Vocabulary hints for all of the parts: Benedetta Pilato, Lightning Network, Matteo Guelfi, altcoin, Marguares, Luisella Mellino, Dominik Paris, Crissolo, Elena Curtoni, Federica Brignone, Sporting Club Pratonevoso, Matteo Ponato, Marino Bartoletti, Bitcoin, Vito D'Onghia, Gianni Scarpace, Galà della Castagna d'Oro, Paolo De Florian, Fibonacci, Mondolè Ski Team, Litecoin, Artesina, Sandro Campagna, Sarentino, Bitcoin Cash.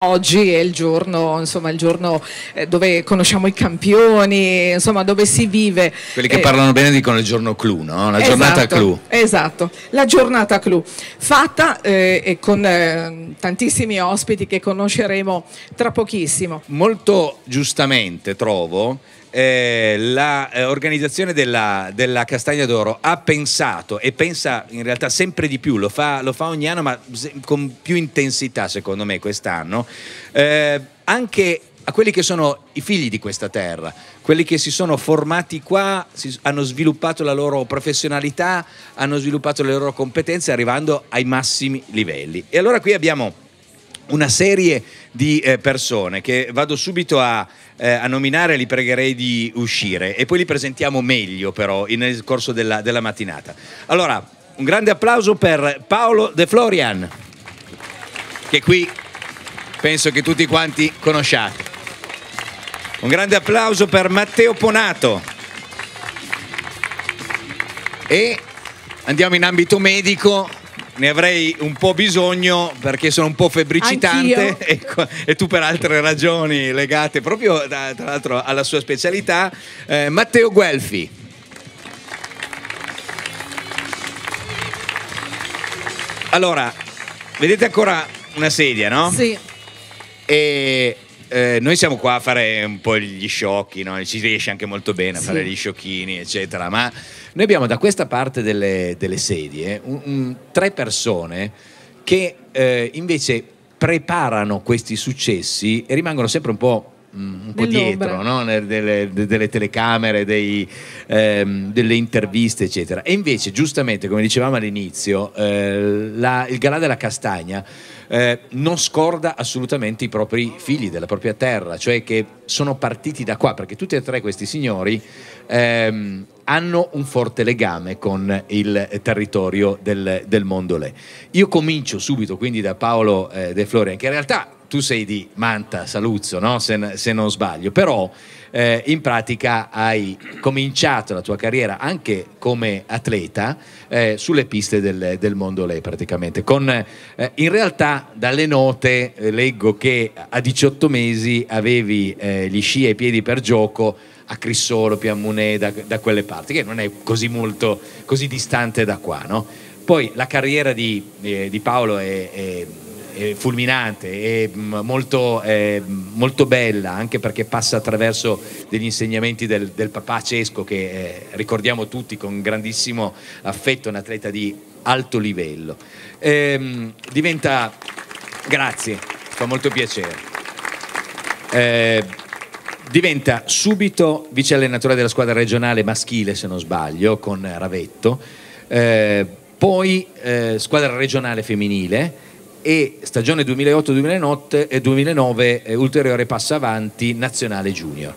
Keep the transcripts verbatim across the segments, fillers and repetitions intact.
Oggi è il giorno, insomma, il giorno dove conosciamo i campioni, insomma, dove si vive. Quelli che eh, parlano bene dicono il giorno clou, no? La esatto, giornata clou. Esatto, la giornata clou, fatta eh, e con eh, tantissimi ospiti che conosceremo tra pochissimo. Molto giustamente trovo eh, l'organizzazione eh, della, della Castagna d'Oro ha pensato e pensa in realtà sempre di più, lo fa, lo fa ogni anno ma con più intensità secondo me quest'anno. Eh, anche a quelli che sono i figli di questa terra, quelli che si sono formati qua, si, hanno sviluppato la loro professionalità, hanno sviluppato le loro competenze arrivando ai massimi livelli. E allora qui abbiamo una serie di eh, persone che vado subito a, eh, a nominare, li pregherei di uscire e poi li presentiamo meglio però in, nel corso della, della mattinata. Allora, un grande applauso per Paolo De Florian, che qui penso che tutti quanti conosciate. Un grande applauso per Matteo Ponato. E andiamo in ambito medico, ne avrei un po' bisogno perché sono un po' febbricitante e, e tu per altre ragioni legate proprio tra l'altro alla sua specialità, eh, Matteo Guelfi. Allora, vedete ancora una sedia, no? Sì. E eh, noi siamo qua a fare un po' gli sciocchi, no? Ci riesce anche molto bene a sì. fare gli sciocchini eccetera, ma noi abbiamo da questa parte delle, delle sedie un, un, tre persone che eh, invece preparano questi successi e rimangono sempre un po', un po dietro, no? delle, delle telecamere, dei, ehm, delle interviste eccetera, e invece giustamente come dicevamo all'inizio eh, la, il Galà della Castagna Eh, non scorda assolutamente i propri figli della propria terra, cioè che sono partiti da qua, perché tutti e tre questi signori ehm, hanno un forte legame con il territorio del, del Mondolè. Io comincio subito quindi da Paolo eh, De Florian, che in realtà tu sei di Manta, Saluzzo, no? se, se non sbaglio, però eh, in pratica hai cominciato la tua carriera anche come atleta eh, sulle piste del, del Mondolè praticamente, con, eh, in realtà dalle note eh, leggo che a diciotto mesi avevi eh, gli sci ai piedi per gioco a Crissolo, Piammunè, da, da quelle parti, che non è così molto, così distante da qua, no? Poi la carriera di, eh, di Paolo è, è fulminante e molto, eh, molto bella, anche perché passa attraverso degli insegnamenti del, del papà Cesco, che eh, ricordiamo tutti con grandissimo affetto, un atleta di alto livello. Ehm, diventa, grazie, fa molto piacere, eh, diventa subito vice allenatore della squadra regionale maschile, se non sbaglio, con Ravetto, eh, poi eh, squadra regionale femminile, e stagione duemilaotto duemilanove eh, ulteriore passo avanti nazionale junior,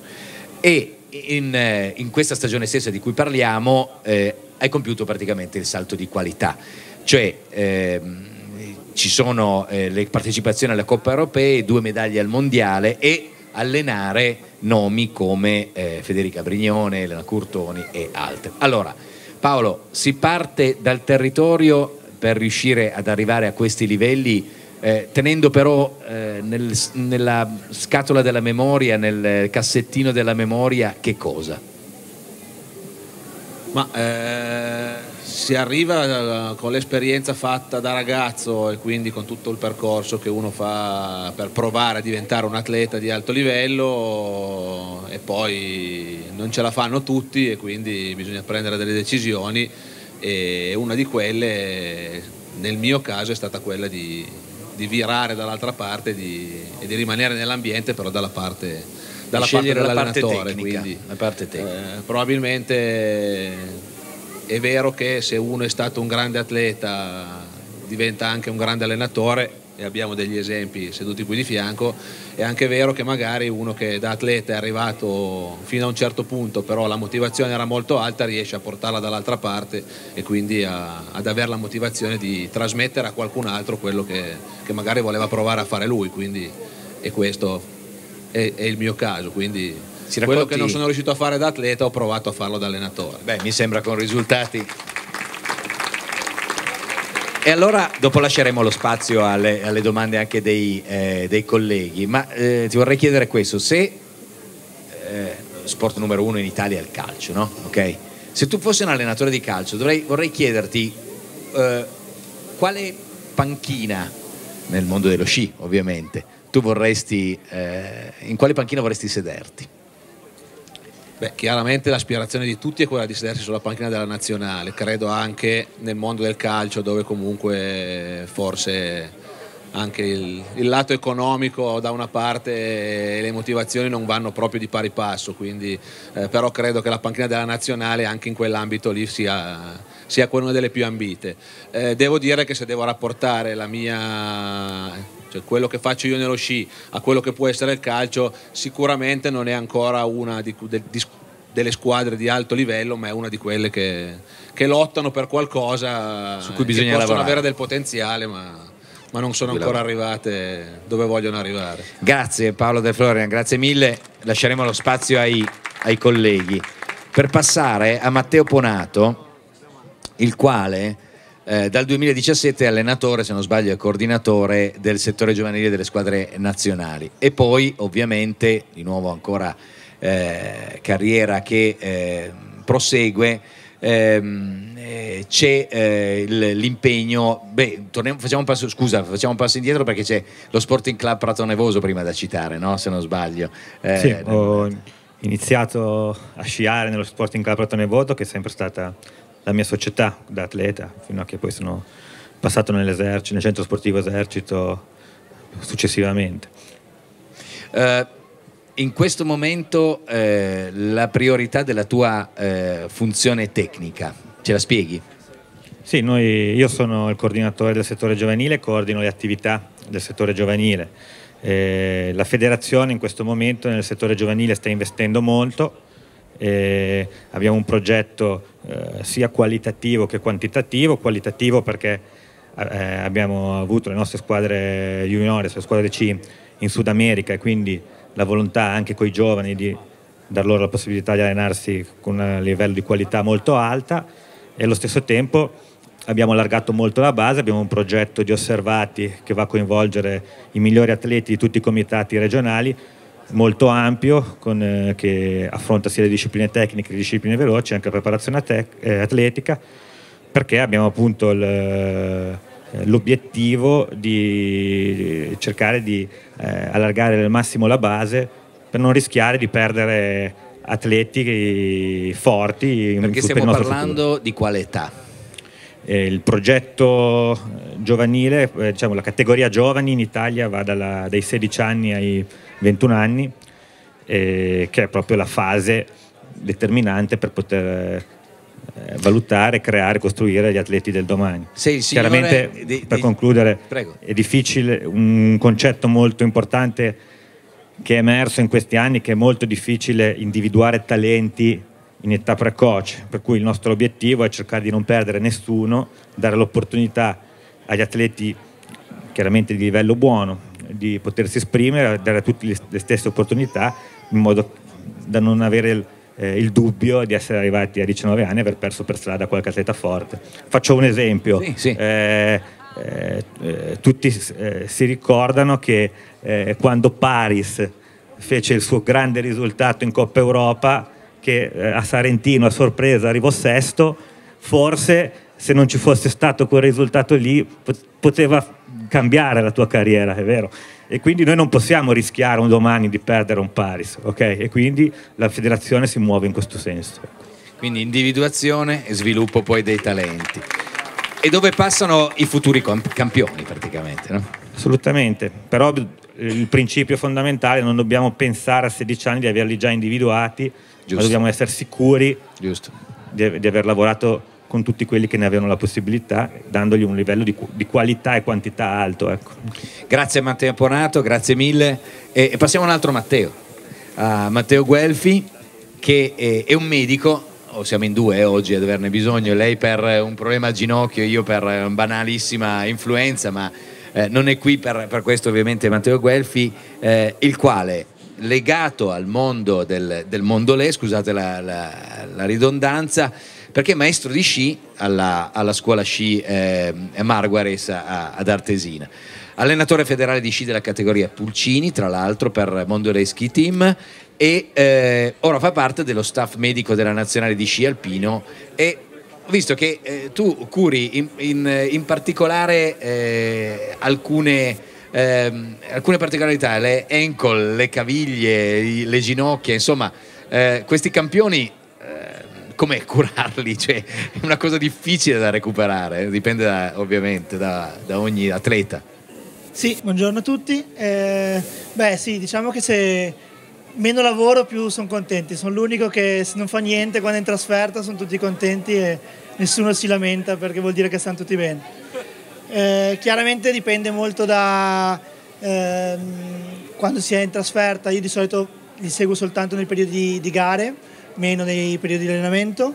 e in, eh, in questa stagione stessa di cui parliamo eh, hai compiuto praticamente il salto di qualità, cioè eh, ci sono eh, le partecipazioni alla Coppa Europea, due medaglie al mondiale e allenare nomi come eh, Federica Brignone, Elena Curtoni e altri. Allora Paolo, si parte dal territorio per riuscire ad arrivare a questi livelli, eh, tenendo però eh, nel, nella scatola della memoria, nel cassettino della memoria, che cosa? Ma eh, si arriva con l'esperienza fatta da ragazzo e quindi con tutto il percorso che uno fa per provare a diventare un atleta di alto livello, e poi non ce la fanno tutti e quindi bisogna prendere delle decisioni. E una di quelle nel mio caso è stata quella di, di virare dall'altra parte di, e di rimanere nell'ambiente, però dalla parte, dalla parte dell'allenatore, quindi la parte tecnica. Eh, probabilmente è vero che se uno è stato un grande atleta diventa anche un grande allenatore, e abbiamo degli esempi seduti qui di fianco. È anche vero che magari uno che da atleta è arrivato fino a un certo punto, però la motivazione era molto alta, riesce a portarla dall'altra parte e quindi a, ad avere la motivazione di trasmettere a qualcun altro quello che, che magari voleva provare a fare lui, quindi, e questo è, è il mio caso, quindi si racconti... quello che non sono riuscito a fare da atleta ho provato a farlo da allenatore. Beh, mi sembra con risultati E allora dopo lasceremo lo spazio alle, alle domande anche dei, eh, dei colleghi, ma eh, ti vorrei chiedere questo: se eh, sport numero uno in Italia è il calcio, no? Ok? Se tu fossi un allenatore di calcio, dovrei, vorrei chiederti eh, quale panchina, nel mondo dello sci ovviamente, tu vorresti, eh, in quale panchina vorresti sederti? Beh, chiaramente l'aspirazione di tutti è quella di sedersi sulla panchina della nazionale, credo anche nel mondo del calcio, dove comunque forse anche il, il lato economico da una parte e le motivazioni non vanno proprio di pari passo, quindi, eh, però credo che la panchina della nazionale anche in quell'ambito lì sia, sia una delle più ambite. Eh, devo dire che se devo rapportare la mia... cioè quello che faccio io nello sci a quello che può essere il calcio, sicuramente non è ancora una di, de, di, delle squadre di alto livello, ma è una di quelle che, che lottano per qualcosa su cui bisogna lavorare, possono avere del potenziale ma, ma non sono ancora arrivate dove vogliono arrivare. Grazie Paolo De Florian, grazie mille, lasceremo lo spazio ai, ai colleghi per passare a Matteo Ponato, il quale Eh, dal duemiladiciassette è allenatore, se non sbaglio è coordinatore del settore giovanile delle squadre nazionali, e poi ovviamente di nuovo ancora eh, carriera che eh, prosegue, eh, c'è eh, l'impegno. Beh, torniamo, facciamo un passo, scusa, facciamo un passo indietro perché c'è lo Sporting Club Pratonevoso prima da citare, no? Se non sbaglio eh, sì, ho iniziato a sciare nello Sporting Club Pratonevoso, che è sempre stata la mia società da atleta, fino a che poi sono passato nell'esercito, nel centro sportivo esercito successivamente. Eh, in questo momento eh, la priorità della tua eh, funzione tecnica, ce la spieghi? Sì, noi, io sono il coordinatore del settore giovanile, coordino le attività del settore giovanile. Eh, la federazione in questo momento nel settore giovanile sta investendo molto. Eh, abbiamo un progetto eh, sia qualitativo che quantitativo. Qualitativo perché eh, abbiamo avuto le nostre squadre juniores, le squadre C in Sud America, e quindi la volontà anche con i giovani di dar loro la possibilità di allenarsi con un livello di qualità molto alta, e allo stesso tempo abbiamo allargato molto la base, abbiamo un progetto di osservati che va a coinvolgere i migliori atleti di tutti i comitati regionali, molto ampio, con, eh, che affronta sia le discipline tecniche che le discipline veloci, anche la preparazione eh, atletica, perché abbiamo appunto l'obiettivo di cercare di eh, allargare al massimo la base per non rischiare di perdere atleti forti. Perché stiamo parlando futuro. Di quale età? Eh, il progetto giovanile, eh, diciamo la categoria giovani in Italia va dalla, dai sedici anni ai ventuno anni, eh, che è proprio la fase determinante per poter eh, valutare, creare, costruire gli atleti del domani. Signore, chiaramente di, per di, concludere prego. È difficile, un concetto molto importante che è emerso in questi anni, che è molto difficile individuare talenti in età precoce, per cui il nostro obiettivo è cercare di non perdere nessuno, dare l'opportunità agli atleti chiaramente di livello buono di potersi esprimere, dare a tutti le stesse opportunità, in modo da non avere il, eh, il dubbio di essere arrivati a diciannove anni e aver perso per strada qualche atleta forte. Faccio un esempio, sì, sì. Eh, eh, eh, tutti eh, si ricordano che eh, quando Paris fece il suo grande risultato in Coppa Europa, che eh, a Sarentino a sorpresa arrivò sesto, forse se non ci fosse stato quel risultato lì poteva cambiare la tua carriera, è vero, e quindi noi non possiamo rischiare un domani di perdere un Paris, ok? E quindi la federazione si muove in questo senso, quindi individuazione e sviluppo poi dei talenti, e dove passano i futuri campioni praticamente, no? Assolutamente, però il principio fondamentale: non dobbiamo pensare a sedici anni di averli già individuati. Giusto. Ma dobbiamo essere sicuri Giusto. Di, di aver lavorato con tutti quelli che ne avevano la possibilità, dandogli un livello di, di qualità e quantità alto. Ecco. Grazie Matteo Ponato, grazie mille. E, e passiamo a un altro Matteo, uh, Matteo Guelfi, che è, è un medico, oh, siamo in due eh, oggi ad averne bisogno, lei per un problema al ginocchio, io per una banalissima influenza, ma eh, non è qui per, per questo ovviamente Matteo Guelfi, eh, il quale, legato al mondo del, del Mondolè, scusate la, la, la ridondanza, perché è maestro di sci alla, alla scuola sci eh, Marguares a, ad Artesina. Allenatore federale di sci della categoria Pulcini, tra l'altro, per Mondolè Ski Team, e eh, ora fa parte dello staff medico della nazionale di sci alpino. E ho visto che eh, tu curi in, in, in particolare eh, alcune, eh, alcune particolarità, le ankle, le caviglie, le ginocchia, insomma, eh, questi campioni. Come curarli? Cioè, è una cosa difficile da recuperare, dipende da, ovviamente da, da ogni atleta. Sì, buongiorno a tutti. Eh, beh sì, diciamo che se meno lavoro più sono contenti, sono l'unico che se non fa niente quando è in trasferta sono tutti contenti e nessuno si lamenta, perché vuol dire che stanno tutti bene. Eh, chiaramente dipende molto da eh, quando si è in trasferta. Io di solito li seguo soltanto nei periodi di, di gare, meno nei periodi di allenamento,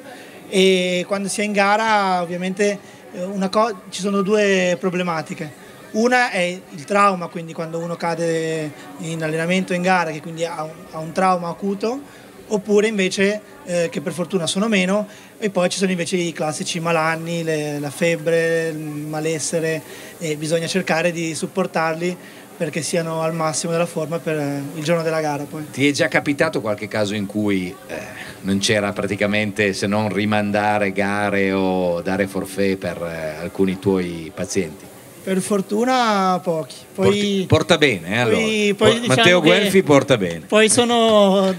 e quando si è in gara ovviamente una ci sono due problematiche. Una è il trauma, quindi quando uno cade in allenamento in gara, che quindi ha un, ha un trauma acuto, oppure invece eh, che per fortuna sono meno, e poi ci sono invece i classici malanni, le, la febbre, il malessere, e bisogna cercare di supportarli perché siano al massimo della forma per il giorno della gara. Poi ti è già capitato qualche caso in cui eh, non c'era praticamente se non rimandare gare o dare forfait per eh, alcuni tuoi pazienti? Per fortuna pochi. Poi, Porti, porta bene eh, allora. Poi, poi, diciamo, Matteo Guelfi porta bene. Poi sono,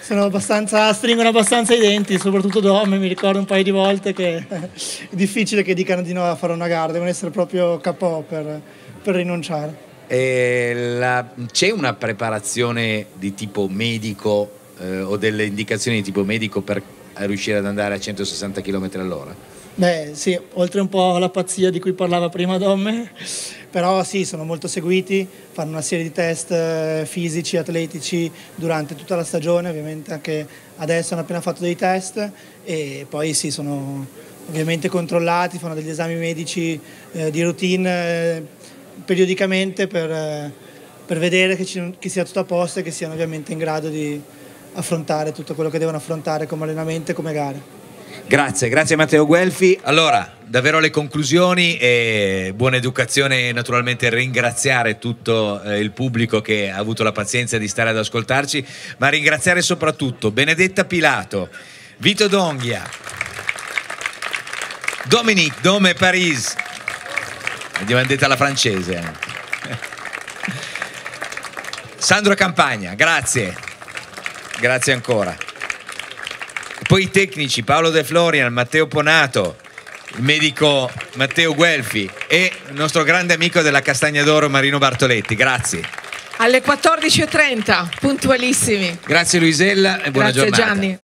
sono abbastanza, stringono abbastanza i denti, soprattutto Dom, mi ricordo un paio di volte che è difficile che dicano di no a fare una gara, devono essere proprio capò per, per rinunciare. C'è una preparazione di tipo medico eh, o delle indicazioni di tipo medico per riuscire ad andare a centosessanta chilometri all'ora? Beh sì, oltre un po' alla pazzia di cui parlava prima Domme, però sì, sono molto seguiti, fanno una serie di test fisici, atletici durante tutta la stagione, ovviamente anche adesso hanno appena fatto dei test, e poi sì, sono ovviamente controllati, fanno degli esami medici eh, di routine eh, periodicamente per, per vedere che, ci, che sia tutto a posto e che siano ovviamente in grado di affrontare tutto quello che devono affrontare come allenamento e come gare. Grazie, grazie Matteo Guelfi. Allora, davvero le conclusioni, e buona educazione naturalmente ringraziare tutto eh, il pubblico che ha avuto la pazienza di stare ad ascoltarci, ma ringraziare soprattutto Benedetta Pilato, Vito D'Onghia, Dominik Dome Paris, abbiamo detto alla francese, Sandro Campagna, grazie, grazie ancora. E poi i tecnici Paolo De Florian, Matteo Ponato, il medico Matteo Guelfi e il nostro grande amico della Castagna d'Oro Marino Bartoletti, grazie. Alle quattordici e trenta, puntualissimi. Grazie Luisella e buona grazie giornata. Gianni.